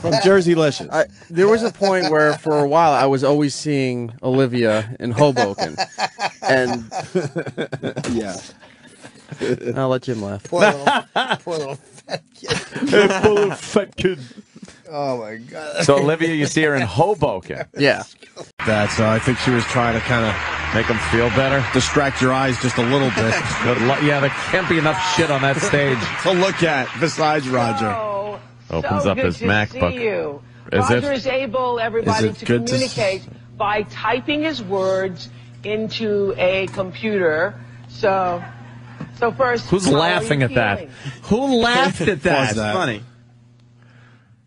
From Jerseylicious. I, there was a point where, for a while, I was always seeing Olivia in Hoboken. And... yeah. I'll let Jim laugh. Poor little, poor little fat kid. Hey, poor little fat kid. Oh, my God. So, Olivia, you see her in Hoboken. Yeah. That's, uh, I think she was trying to kind of make them feel better. Distract your eyes just a little bit. Yeah, there can't be enough shit on that stage to look at besides Roger. Oh, Opens so up his MacBook. Roger is able, everybody, is to communicate to... by typing his words into a computer. So, so first... Who's laughing at feeling? that? Who laughed at that? That's funny.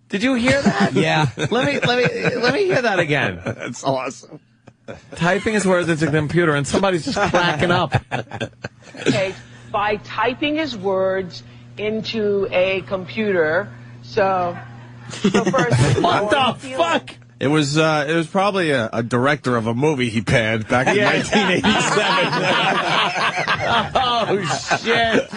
Did you hear that? Yeah. Let me let me let me hear that again. That's awesome. Typing his words into the computer, and somebody's just cracking up. Okay, by typing his words into a computer, so. so first, what the fuck? It was uh, it was probably a, a director of a movie he panned back in yeah. nineteen eighty-seven. Oh shit!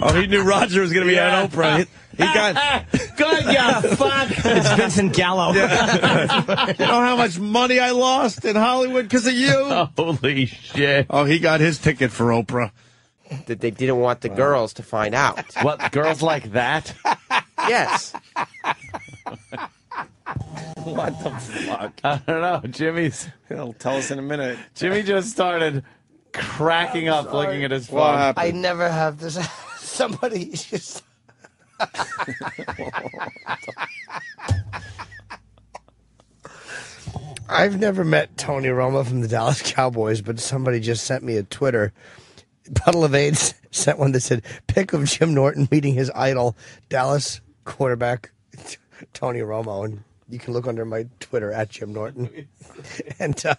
Oh, he knew Roger was gonna be yeah. on Oprah. He got good, you fuck. It's Vincent Gallo. Yeah. You know how much money I lost in Hollywood because of you? Holy shit! Oh, he got his ticket for Oprah. That they didn't want the wow. girls to find out. What, girls like that? Yes. What the fuck? I don't know. Jimmy's. He'll tell us in a minute. Jimmy just started cracking I'm up, sorry. looking at his phone. I never have this. Somebody just. I've never met Tony Romo from the Dallas Cowboys, but somebody just sent me a Twitter. Puddle of AIDS sent one that said, pick of Jim Norton meeting his idol, Dallas quarterback Tony Romo. And you can look under my Twitter, at Jim Norton. And uh,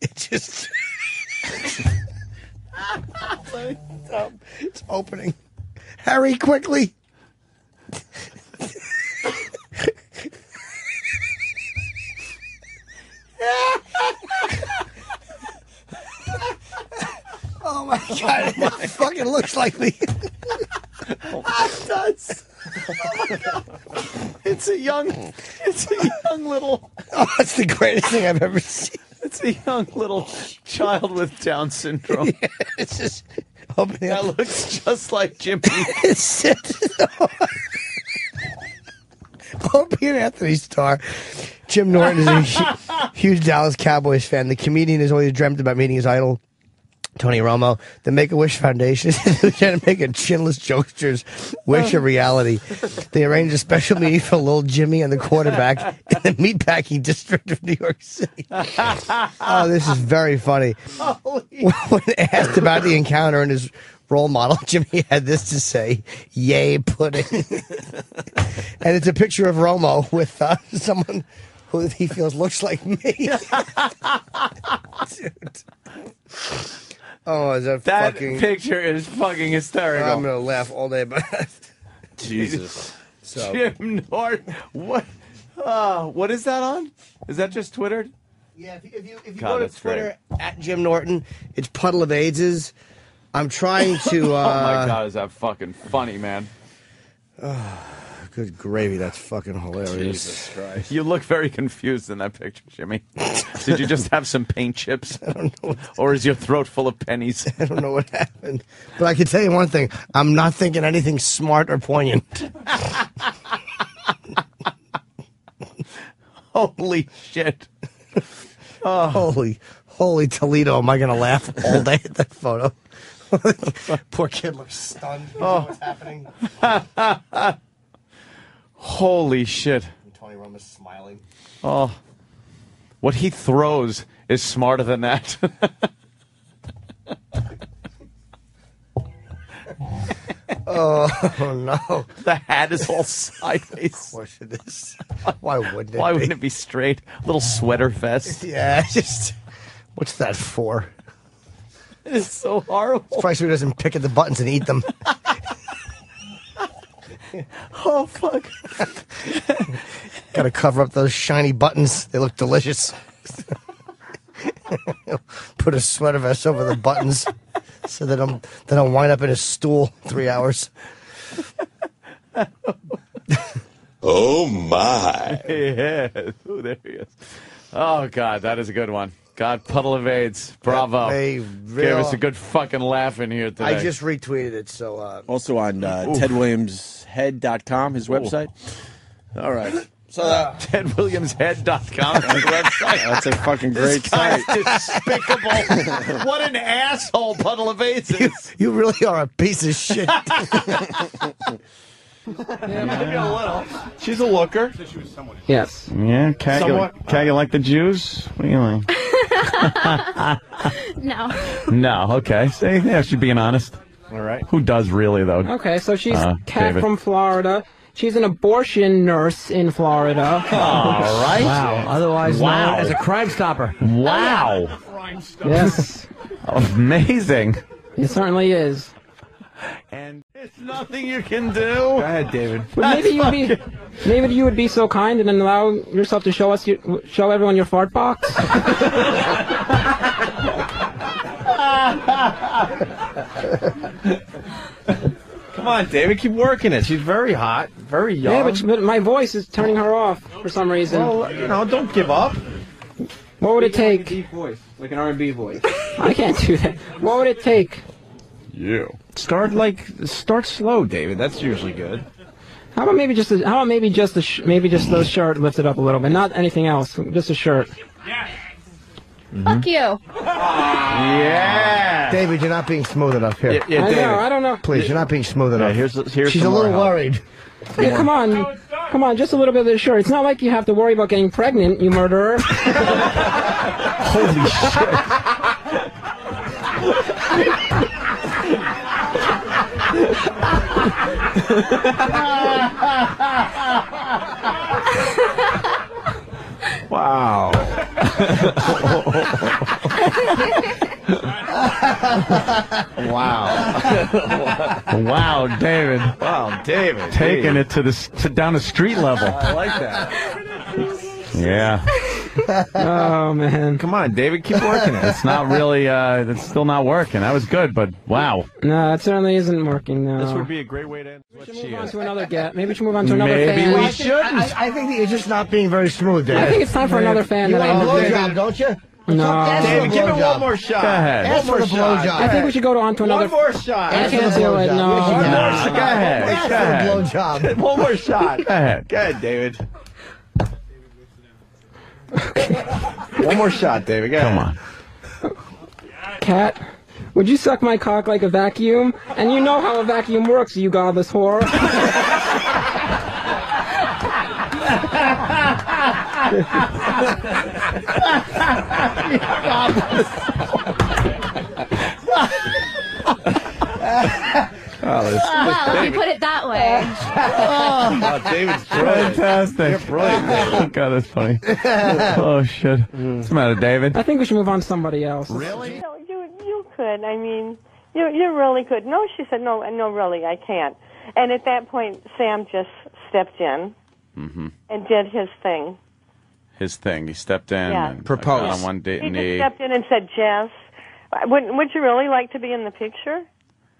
it just... it's opening. Harry, quickly! Oh my god, oh my it fucking god. looks like me. Oh, I'm nuts. Oh my god. It's It's a young, it's a young little. Oh, it's the greatest thing I've ever seen. It's a young little child with Down syndrome. Yeah, it's just opening up. That looks just like Jimmy. It's just, oh. Opie and Anthony star Jim Norton is a huge, huge Dallas Cowboys fan. The comedian has always dreamt about meeting his idol, Tony Romo. The Make-A-Wish Foundation is trying to make a chinless jokester's wish a reality. They arranged a special meeting for little Jimmy and the quarterback in the meatpacking district of New York City. Oh, this is very funny. Holy when asked about the encounter and his role model, Jimmy had this to say: "Yay, pudding!" And it's a picture of Romo with uh, someone who he feels looks like me. Dude. Oh, is that, that fucking... That picture is fucking hysterical. I'm going to laugh all day about it. Jesus. So. Jim Norton. What, uh, what is that on? Is that just Twitter? Yeah, if you, if you, if you God, go to Twitter, great. At Jim Norton, it's Puddle of AIDS. I'm trying to... Uh, oh, my God, is that fucking funny, man. Oh, good gravy, that's fucking hilarious. Jesus Christ. You look very confused in that picture, Jimmy. Did you just have some paint chips? I don't know. Or is your throat full of pennies? I don't know what happened. But I can tell you one thing. I'm not thinking anything smart or poignant. Holy shit. Oh. Holy, holy Toledo. Am I going to laugh all day at that photo? Poor kid looks stunned. Oh. What's happening? Holy shit. And Tony Romo's smiling. Oh. What he throws is smarter than that. Oh, no. The hat is all sideways. Of course it is. Why wouldn't it Why be? wouldn't it be straight? Little sweater vest. Yeah, just... What's that for? It is so horrible. It's probably so he doesn't pick at the buttons and eat them. Oh, fuck. Gotta cover up those shiny buttons. They look delicious. Put a sweater vest over the buttons so that I'm, that I'll wind up in a stool three hours. Oh, my. Yeah. Oh, there he is. Oh, God, that is a good one. God, Puddle of AIDS. Bravo. Real... Gave us a good fucking laugh in here today. I just retweeted it, so... Uh... Also on uh, Ted Williams Head dot com, his website. Ooh. All right. So uh, Ted Williams Head dot com, his website. That's a fucking great this site. Despicable. What an asshole Puddle of AIDS is. You, you really are a piece of shit. Yeah, maybe a little. She's a looker. So she was somewhat... Yes. Yeah, Kaggy like the Jews? What do you like? No. No, okay. See, yeah, she's being honest. All right. Who does really, though? Okay, so she's uh, Kat David. from Florida. She's an abortion nurse in Florida. All right. Wow. Otherwise wow. known as a Crime Stopper. Wow. Crime Stopper. Yes. Amazing. It certainly is. And it's nothing you can do. Go ahead, David. But maybe you'd be, maybe you would be so kind and allow yourself to show us, your, show everyone your fart box. Come on, David, keep working it. She's very hot, very young. Yeah, but, she, but my voice is turning her off for some reason. Well, you know, don't give up. What would it take? Like a deep voice, like an R and B voice. I can't do that. What would it take? You. Start like start slow, David. That's usually good. How about maybe just a, how about maybe just the sh maybe just the shirt lifted up a little bit, not anything else, just a shirt. Yeah. Mm-hmm. Fuck you. Yeah. David, you're not being smooth enough here. Yeah, yeah, I David, know. I don't know. Please, you're not being smooth enough. Yeah, here's here's She's a little worried. Yeah, come on, come on, just a little bit of the shirt. It's not like you have to worry about getting pregnant, you murderer. Holy shit. Wow. Wow. Wow, David. Wow, David. Taking David. it to the to down to street level. Uh, I like that. Yeah. Oh, man. Come on, David, keep working it. It's not really, uh, it's still not working. That was good, but wow. No, it certainly isn't working, no. This would be a great way to end. We should move on to another gap. Maybe we should move on to another Maybe fan. Maybe we shouldn't. I, I think that you're just not being very smooth, David. I think it's time for another fan. You that want I a blowjob, don't you? No. David, give it one more shot. Go ahead. Ask one more shot. I think we should go on to another. One more shot. I can't do it. No. no. One more shot. Go ahead. Ask for a blowjob. One more shot. Go ahead. Go ahead, David. One more shot, David. Go ahead. Come on. Cat, would you suck my cock like a vacuum? And you know how a vacuum works, you godless whore. Oh, this, this wow, David. If you put it that way. Oh, oh, David's brilliant. Fantastic. You're brilliant, David. God, that's funny. Oh, shit. Mm. What's the matter, David? I think we should move on to somebody else. Really? No, you, you could. I mean, you, you really could. No, she said, no, no, really, I can't. And at that point, Sam just stepped in mm-hmm. and did his thing. His thing. He stepped in yeah. and proposed on one date. He and just he... stepped in and said, Jess, would, would you really like to be in the picture?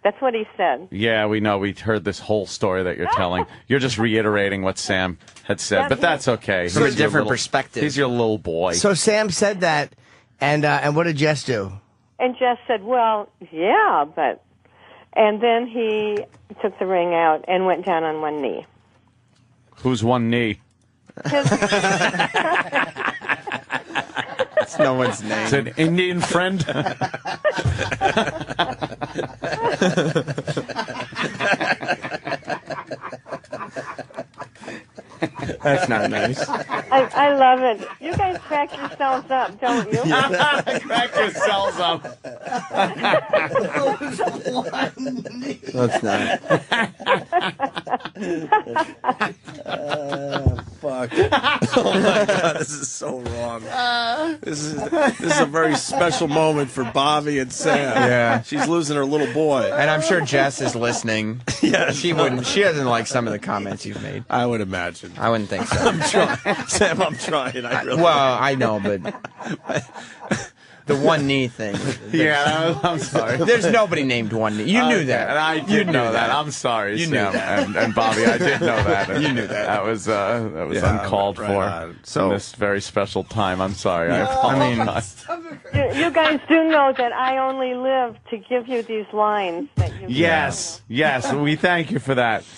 That's what he said. Yeah, we know. We heard this whole story that you're telling. You're just reiterating what Sam had said, but that's okay. From a different perspective. He's your little boy. So Sam said that, and uh, and what did Jess do? And Jess said, well, yeah, but... And then he took the ring out and went down on one knee. Who's one knee? It's no one's name. It's an Indian friend. That's not nice. I, I love it. You guys crack yourselves up, don't you? Crack yourselves up. That's not. Uh, fuck. Oh my God, this is so wrong. This is this is a very special moment for Bobby and Sam. Yeah. She's losing her little boy. And I'm sure Jess is listening. Yeah. She wouldn't she doesn't like some of the comments you've made. I would imagine. I wouldn't think so. I'm trying. Sam, I'm trying. I really I, well, I know, but the one knee thing. Yeah, I'm sorry. There's nobody named one knee. You knew okay. that. And I did you know that. that. I'm sorry. You Sam. Know and, and Bobby, I did know that. And you knew that. That was uh, that was yeah, uncalled right for. On. So in this very special time. I'm sorry. No, I apologize. I mean, you, you guys do know that I only live to give you these lines that you. Yes, know. Yes. We thank you for that.